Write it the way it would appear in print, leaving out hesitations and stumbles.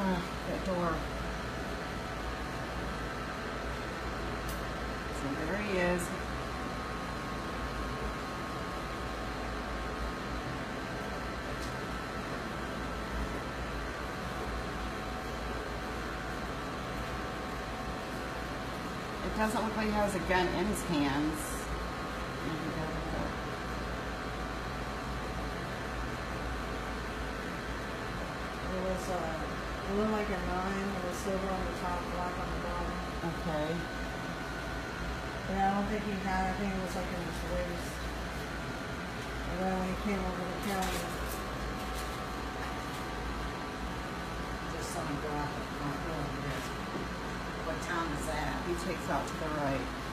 Oh, that door. So there he is. It doesn't look like he has a gun in his hands. There was a blue like a 9, there was silver on the top, black on the bottom. Okay. And I don't think he had, I think it was like in his waist. And then when he came over the counter, just something go out the front door. What town is that? He takes out to the right.